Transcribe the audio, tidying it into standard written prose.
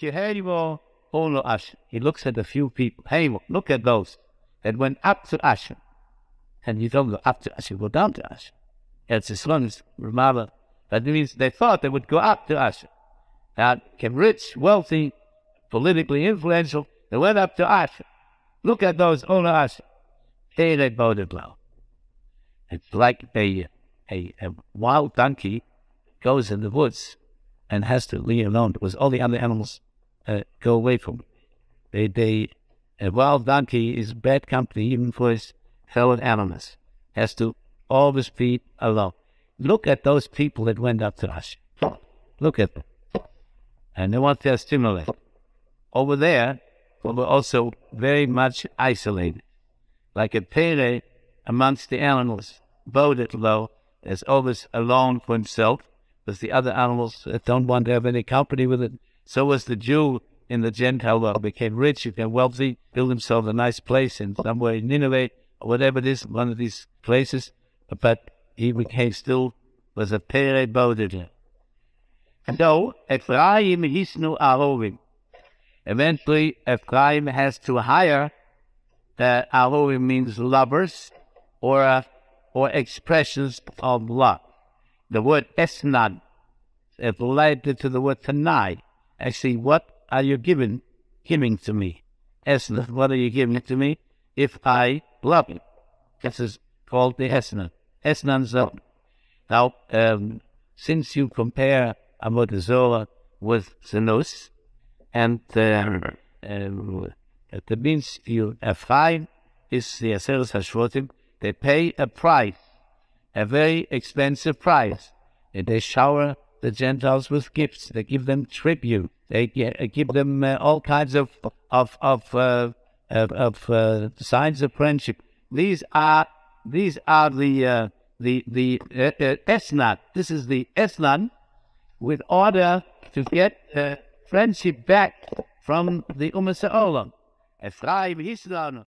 Sheheimo Olo Asher. He looks at a few people. Hey, look at those that went up to Asher. And you don't go up to Asher, you go down to Asher. It's as long as Ramala. That means they thought they would go up to Asher. Now, became rich, wealthy, politically influential. They went up to Asher. Look at those Olo Asher. Hey, they bowed it low. It's like a wild donkey goes in the woods and has to leave alone because all the other animals go away from it. A wild donkey is bad company even for his fellow animals. Has to always be alone. Look at those people that went up to us. Look at them. And they want their stimulus. Over there, we were also very much isolated. Like a pere amongst the animals, bowed low, is always alone for himself, because the other animals don't want to have any company with it. So was the Jew in the Gentile world, became rich, became wealthy, built himself a nice place in somewhere in Nineveh, or whatever it is, one of these places, but he became still, was a pere bowed. And so, Ephraim is no Aroim. Eventually, Ephraim has to hire Aroim means lovers, or expressions of love. The word esnan is related to the word tanai. Actually, what are you giving to me? Esna, what are you giving to me? If I love you. This is called the esnan. Esnan's love. Now, since you compare Amotazoa with Zenus, and that means Ephraim is the Aserus Hashwotim. They pay a price, a very expensive price. And they shower the Gentiles with gifts. They give them tribute. They give them all kinds of signs of friendship. These are the Esna. This is the Esnan, with order to get friendship back from the umma se alam. Ephraim Hislan.